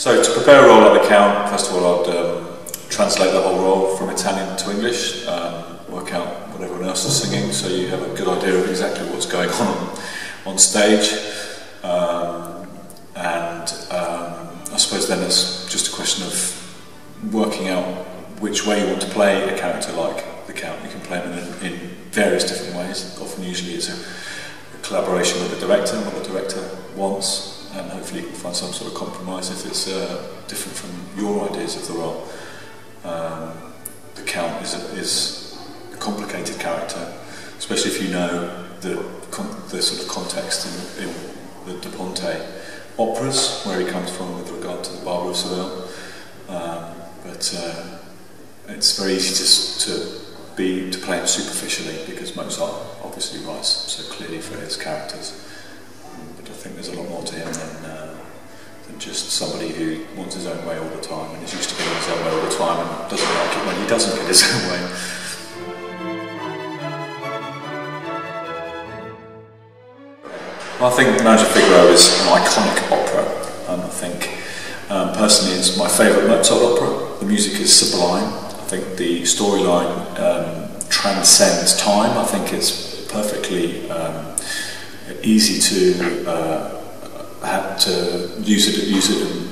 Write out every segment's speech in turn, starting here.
So to prepare a roll-up account, first of all I'd translate the whole roll from Italian to English, work out what everyone else is singing so you have a good idea of exactly what's going on stage. I suppose then it's just a question of working out which way you want to play a character like the Count. You can play him in various different ways. Often usually it's a collaboration with the director and what the director wants, and hopefully you can find some sort of compromise if it's different from your ideas of the role. The Count is a complicated character, especially if you know the sort of context in the De Ponte operas, where he comes from with regard to the Barber of Seville. It's very easy to play him superficially, because Mozart obviously writes so clearly for his characters. But I think there's a lot more to him than just somebody who wants his own way all the time and is used to getting his own way all the time and doesn't like it when he doesn't get his own way. I think The Marriage of Figaro is an iconic opera, and I think personally it's my favourite Mozart opera. The music is sublime. I think the storyline transcends time. I think it's perfectly easy to use it in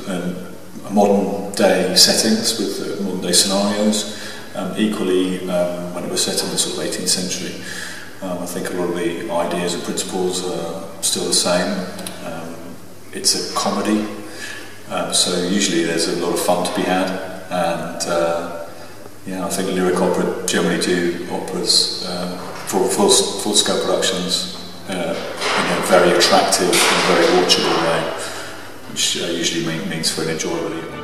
modern day settings with modern day scenarios. Equally, when it was set in the sort of 18th century, I think a lot of the ideas and principles are still the same. It's a comedy, so usually there's a lot of fun to be had, and yeah, I think lyric opera generally do operas for full-scale productions in a very attractive and very watchable way, which usually means for an enjoyable evening.